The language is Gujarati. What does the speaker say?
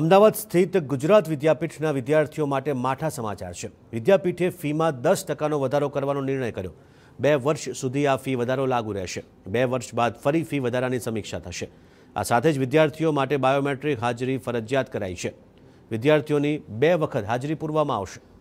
અમદાવાદ સ્થિત ગુજરાત વિદ્યાપીઠના વિદ્યાર્થીઓ માટે માઠા સમાચાર છે। વિદ્યાપીઠે ફીમાં 10% વધારો કરવાનો નિર્ણય કર્યો। 2 વર્ષ સુધી આ ફી વધારો લાગુ રહેશે। 2 વર્ષ બાદ ફરી ફી વધારાની સમીક્ષા થશે। આ સાથે જ વિદ્યાર્થીઓ માટે બાયોમેટ્રિક હાજરી ફરજિયાત કરાઈ છે। વિદ્યાર્થીઓની 2 વખત હાજરી પૂરવામાં આવશે।